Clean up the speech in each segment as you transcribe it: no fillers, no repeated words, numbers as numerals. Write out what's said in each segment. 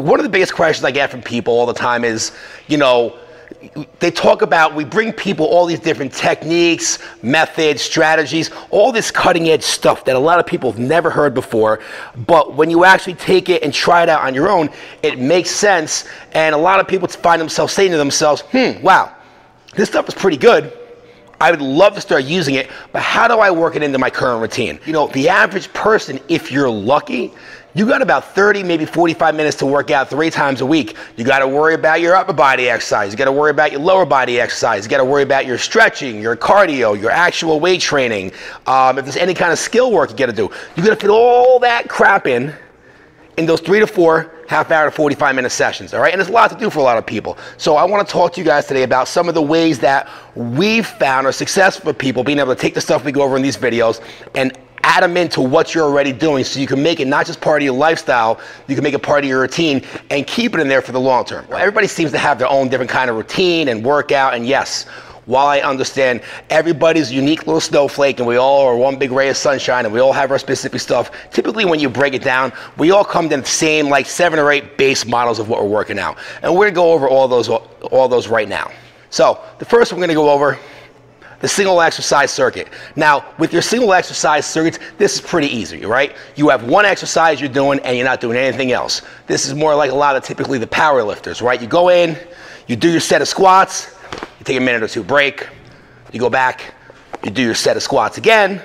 One of the biggest questions I get from people all the time is, you know, they talk about, we bring people all these different techniques, methods, strategies, all this cutting edge stuff that a lot of people have never heard before, but when you actually take it and try it out on your own, it makes sense. And a lot of people find themselves saying to themselves, wow, this stuff is pretty good. I would love to start using it, but how do I work it into my current routine? You know, the average person, if you're lucky, you got about 30, maybe 45 minutes to work out 3 times a week. You got to worry about your upper body exercise. You got to worry about your lower body exercise. You got to worry about your stretching, your cardio, your actual weight training. If there's any kind of skill work you got to do, you got to fit all that crap in those 3 to 4 half-hour to 45-minute sessions, all right? And there's a lot to do for a lot of people. So I want to talk to you guys today about some of the ways that we've found are successful for people being able to take the stuff we go over in these videos and add them into what you're already doing so you can make it not just part of your lifestyle, you can make it part of your routine and keep it in there for the long term. Well, everybody seems to have their own different kind of routine and workout, and yes, while I understand everybody's unique little snowflake and we all are one big ray of sunshine and we all have our specific stuff, typically when you break it down, we all come to the same like 7 or 8 base models of what we're working out. And we're gonna go over all those right now. So the first one we're gonna go over, the single exercise circuit. Now, with your single exercise circuits, this is pretty easy, right? You have one exercise you're doing and you're not doing anything else. This is more like a lot of typically the power lifters, right? You go in, you do your set of squats, you take a minute or two break, you go back, you do your set of squats again,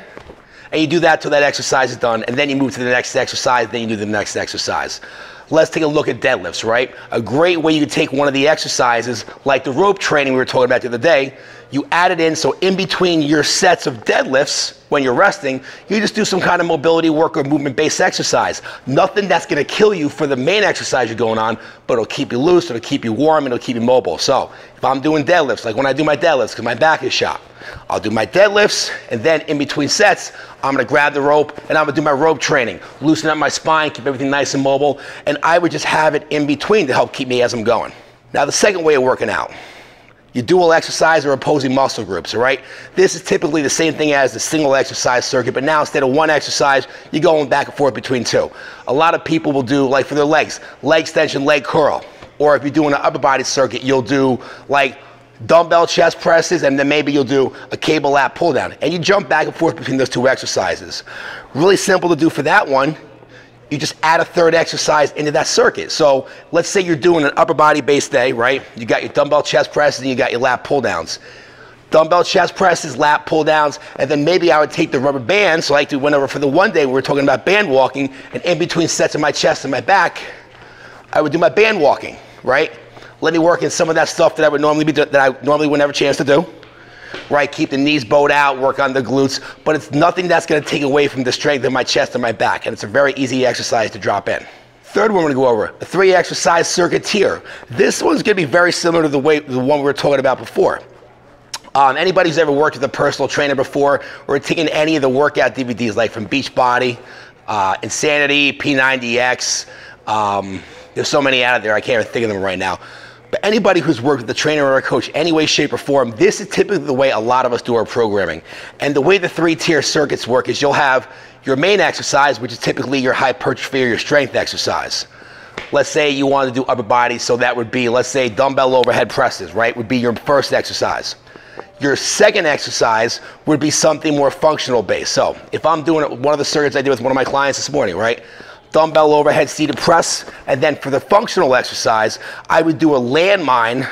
and you do that till that exercise is done, and then you move to the next exercise, then you do the next exercise. Let's take a look at deadlifts, right? A great way you could take one of the exercises, like the rope training we were talking about the other day, you add it in so in between your sets of deadlifts, when you're resting, you just do some kind of mobility work or movement-based exercise. Nothing that's gonna kill you for the main exercise you're going on, but it'll keep you loose, it'll keep you warm, it'll keep you mobile. So if I'm doing deadlifts, like when I do my deadlifts, because my back is shot, I'll do my deadlifts, and then in between sets, I'm gonna grab the rope and I'm gonna do my rope training, loosen up my spine, keep everything nice and mobile, and I would just have it in between to help keep me as I'm going. Now the second way of working out, you dual exercise or opposing muscle groups, all right? This is typically the same thing as the single exercise circuit, but now instead of one exercise, you're going back and forth between two. A lot of people will do, like for their legs, leg extension, leg curl, or if you're doing an upper body circuit, you'll do like dumbbell chest presses, and then maybe you'll do a cable lat pull down, and you jump back and forth between those two exercises. Really simple to do for that one. You just add a third exercise into that circuit. So let's say you're doing an upper body based day, right? You got your dumbbell chest presses and you got your lat pull downs. Dumbbell chest presses, lat pull downs, and then maybe I would take the rubber band, so like we went over for the one day we were talking about band walking, and in between sets of my chest and my back, I would do my band walking, right? Let me work in some of that stuff that I would normally would never chance to do. Right, keep the knees bowed out, work on the glutes, but it's nothing that's gonna take away from the strength of my chest and my back, and it's a very easy exercise to drop in. Third one we're gonna go over, a 3 exercise circuit tier. This one's gonna be very similar to the one we were talking about before. Anybody who's ever worked with a personal trainer before, or taken any of the workout DVDs, like from Beachbody, Insanity, P90X, there's so many out of there, I can't even think of them right now. Anybody who's worked with a trainer or a coach any way, shape, or form, this is typically the way a lot of us do our programming. And the way the 3-tier circuits work is you'll have your main exercise, which is typically your hypertrophy or your strength exercise. Let's say you want to do upper body, so that would be, let's say, dumbbell overhead presses, right, would be your first exercise. Your second exercise would be something more functional based. So if I'm doing one of the circuits I did with one of my clients this morning, right, dumbbell overhead seated press, and then for the functional exercise, I would do a landmine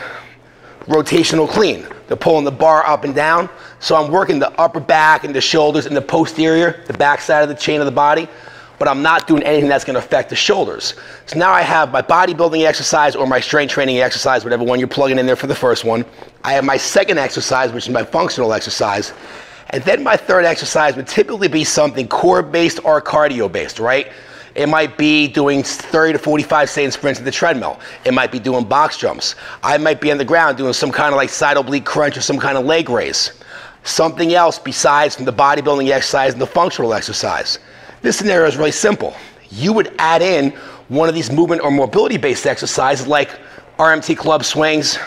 rotational clean. They're pulling the bar up and down, so I'm working the upper back and the shoulders and the posterior, the back side of the chain of the body, but I'm not doing anything that's gonna affect the shoulders. So now I have my bodybuilding exercise or my strength training exercise, whatever one you're plugging in there for the first one. I have my second exercise, which is my functional exercise, and then my third exercise would typically be something core based or cardio based, right? It might be doing 30 to 45 second sprints at the treadmill. It might be doing box jumps. I might be on the ground doing some kind of like side oblique crunch or some kind of leg raise. Something else besides from the bodybuilding exercise and the functional exercise. This scenario is really simple. You would add in one of these movement or mobility based exercises like RMT club swings,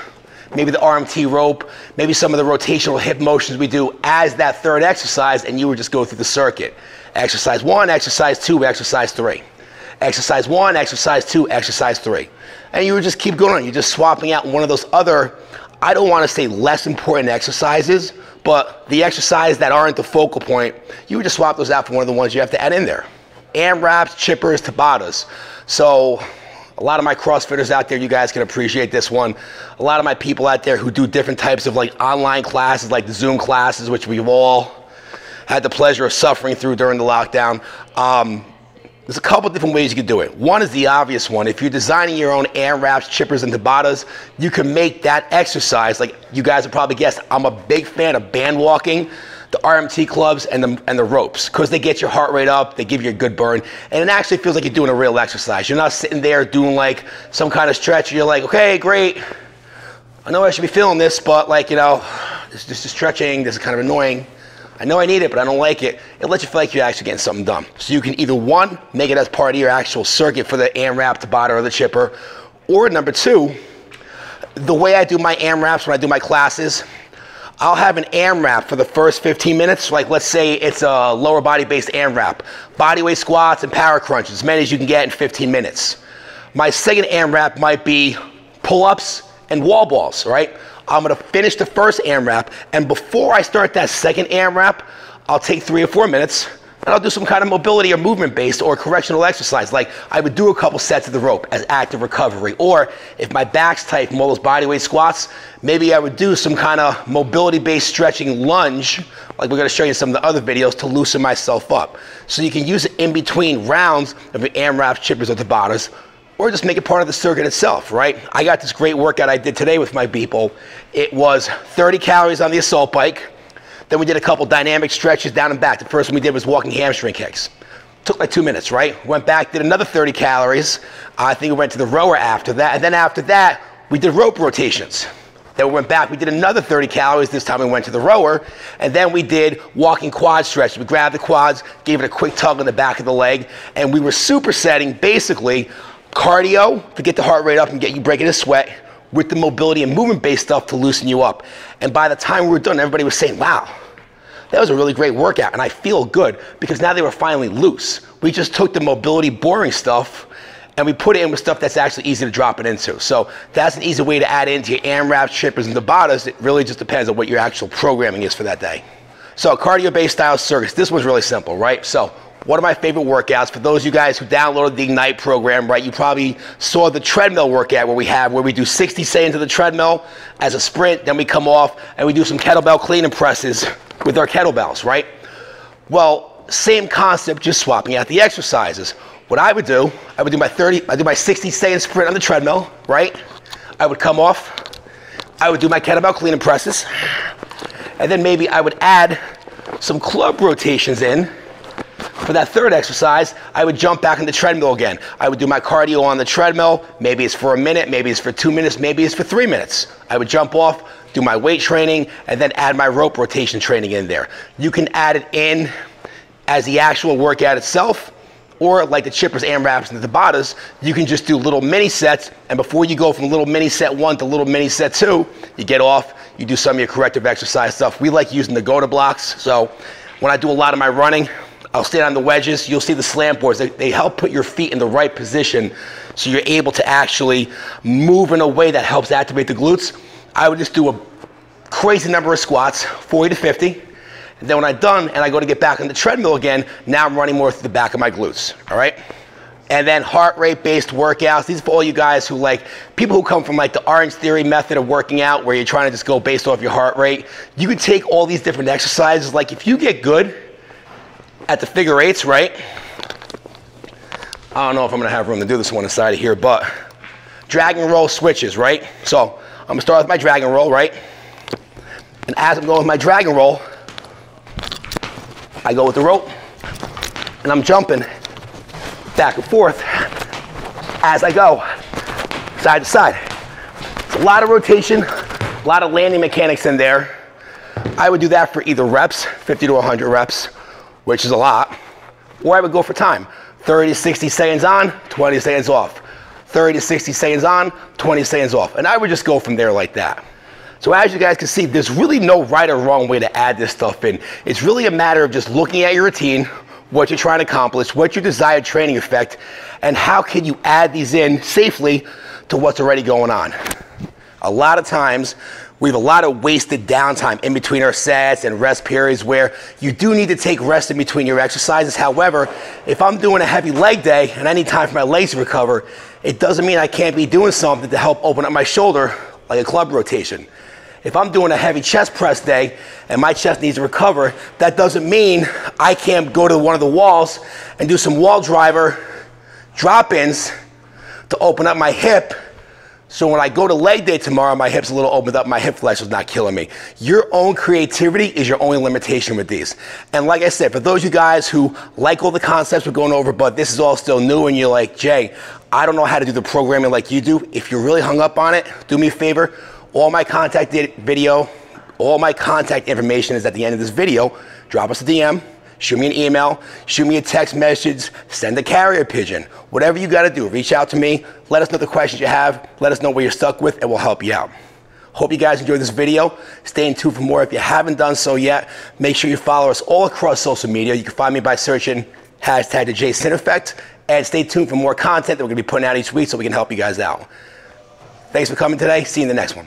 maybe the RMT rope, maybe some of the rotational hip motions we do as that third exercise, and you would just go through the circuit. Exercise 1, exercise 2, exercise 3. Exercise 1, exercise 2, exercise 3. And you would just keep going. You're just swapping out one of those other, I don't want to say less important exercises, but the exercises that aren't the focal point, you would just swap those out for one of the ones you have to add in there. AMRAPs, chippers, Tabatas. So a lot of my CrossFitters out there, you guys can appreciate this one. A lot of my people out there who do different types of like online classes, like the Zoom classes, which we've all had the pleasure of suffering through during the lockdown. There's a couple different ways you can do it. One is the obvious one. If you're designing your own AMRAPs, chippers, and Tabatas, you can make that exercise. Like you guys have probably guessed, I'm a big fan of band walking, the RMT clubs, and the ropes, because they get your heart rate up, they give you a good burn, and it actually feels like you're doing a real exercise. You're not sitting there doing like some kind of stretch, and you're like, okay, great. I know I should be feeling this, but like, you know, this is stretching, this is kind of annoying. I know I need it, but I don't like it. It lets you feel like you're actually getting something done. So you can either one, make it as part of your actual circuit for the AMRAP, Tabata, or the chipper, or number two, the way I do my AMRAPs when I do my classes, I'll have an AMRAP for the first 15 minutes. Like let's say it's a lower body based AMRAP, bodyweight squats and power crunches, as many as you can get in 15 minutes. My second AMRAP might be pull-ups and wall balls, right? I'm gonna finish the first AMRAP, and before I start that second AMRAP, I'll take 3 or 4 minutes, and I'll do some kind of mobility or movement-based or correctional exercise. Like I would do a couple sets of the rope as active recovery, or if my back's tight from all those bodyweight squats, maybe I would do some kind of mobility-based stretching lunge, like we're gonna show you in some of the other videos, to loosen myself up. So you can use it in between rounds of the AMRAPs, chippers, or Tabatas, or just make it part of the circuit itself, right? I got this great workout I did today with my people. It was 30 calories on the assault bike. Then we did a couple dynamic stretches down and back. The first one we did was walking hamstring kicks. Took like 2 minutes, right? Went back, did another 30 calories. I think we went to the rower after that. And then after that, we did rope rotations. Then we went back, we did another 30 calories. This time we went to the rower. And then we did walking quad stretches. We grabbed the quads, gave it a quick tug on the back of the leg. And we were supersetting basically cardio to get the heart rate up and get you breaking a sweat, with the mobility and movement-based stuff to loosen you up. And by the time we were done, everybody was saying, wow, that was a really great workout, and I feel good, because now they were finally loose. We just took the mobility boring stuff and we put it in with stuff that's actually easy to drop it into. So that's an easy way to add into your AMRAPs, chippers, and Tabatas. It really just depends on what your actual programming is for that day. So cardio-based style circuits, this one's really simple, right? So one of my favorite workouts, for those of you guys who downloaded the Ignite program, right, you probably saw the treadmill workout where we do 60 seconds of the treadmill as a sprint, then we come off and we do some kettlebell clean and presses with our kettlebells, right? Well, same concept, just swapping out the exercises. What I would do my 60-second sprint on the treadmill, right? I would come off, I would do my kettlebell clean and presses, and then maybe I would add some club rotations in. For that third exercise, I would jump back on the treadmill again. I would do my cardio on the treadmill. Maybe it's for a minute, maybe it's for 2 minutes, maybe it's for 3 minutes. I would jump off, do my weight training, and then add my rope rotation training in there. You can add it in as the actual workout itself, or like the chippers, AMRAPs, and the Tabatas, you can just do little mini sets, and before you go from little mini set 1 to little mini set 2, you get off, you do some of your corrective exercise stuff. We like using the go-to blocks, so when I do a lot of my running, I'll stand on the wedges. You'll see the slam boards. They help put your feet in the right position so you're able to actually move in a way that helps activate the glutes. I would just do a crazy number of squats, 40 to 50. And then when I'm done and I go to get back on the treadmill again, now I'm running more through the back of my glutes, all right? And then heart rate based workouts. These are for all you guys who like, people who come from like the Orange Theory method of working out where you're trying to just go based off your heart rate. You can take all these different exercises. Like if you get good at the figure eights, right? I don't know if I'm gonna have room to do this one inside of here, but drag and roll switches, right? So I'm gonna start with my drag and roll, right? And as I'm going with my drag and roll, I go with the rope and I'm jumping back and forth as I go, side to side. It's a lot of rotation, a lot of landing mechanics in there. I would do that for either reps, 50 to 100 reps, which is a lot, or I would go for time. 30 to 60 seconds on, 20 seconds off. 30 to 60 seconds on, 20 seconds off. And I would just go from there like that. So as you guys can see, there's really no right or wrong way to add this stuff in. It's really a matter of just looking at your routine, what you're trying to accomplish, what's your desired training effect, and how can you add these in safely to what's already going on. A lot of times, we have a lot of wasted downtime in between our sets and rest periods where you do need to take rest in between your exercises. However, if I'm doing a heavy leg day and I need time for my legs to recover, it doesn't mean I can't be doing something to help open up my shoulder, like a club rotation. If I'm doing a heavy chest press day and my chest needs to recover, that doesn't mean I can't go to one of the walls and do some wall driver drop-ins to open up my hip. So when I go to leg day tomorrow, my hip's a little opened up, my hip flexor's not killing me. Your own creativity is your only limitation with these. And like I said, for those of you guys who like all the concepts we're going over, but this is all still new and you're like, Jay, I don't know how to do the programming like you do. If you're really hung up on it, do me a favor. All my contact information is at the end of this video. Drop us a DM. Shoot me an email, shoot me a text message, send a carrier pigeon. Whatever you gotta do, reach out to me, let us know the questions you have, let us know what you're stuck with, and we'll help you out. Hope you guys enjoyed this video. Stay in tune for more. If you haven't done so yet, make sure you follow us all across social media. You can find me by searching #JSinEffect, and stay tuned for more content that we're gonna be putting out each week so we can help you guys out. Thanks for coming today. See you in the next one.